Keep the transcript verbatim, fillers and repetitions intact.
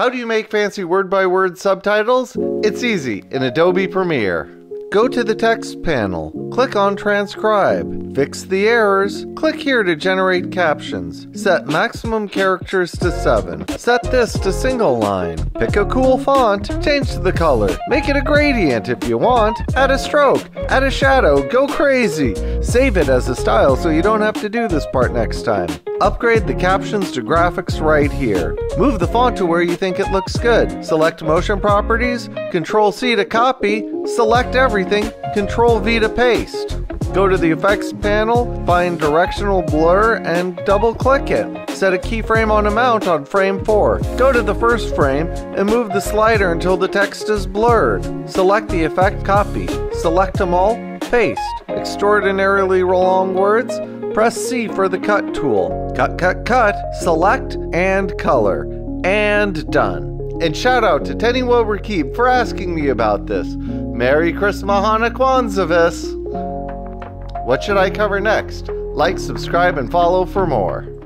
How do you make fancy word-by-word subtitles? It's easy in Adobe Premiere. Go to the text panel, click on Transcribe, fix the errors, click here to generate captions, set maximum characters to seven, set this to single line, pick a cool font, change the color, make it a gradient if you want, add a stroke, add a shadow, go crazy, save it as a style so you don't have to do this part next time. Upgrade the captions to graphics right here. Move the font to where you think it looks good. Select motion properties, control C to copy, select everything, control V to paste. Go to the effects panel, find directional blur, and double click it. Set a keyframe on amount on frame four. Go to the first frame and move the slider until the text is blurred. Select the effect, copy. Select them all, paste. Extraordinarily long words, press C for the cut tool. Cut, cut, cut, select, and color. And done. And shout out to Tenny WilberKeep for asking me about this. Merry Christmas, Mahana Kwanzaavis. What should I cover next? Like, subscribe, and follow for more.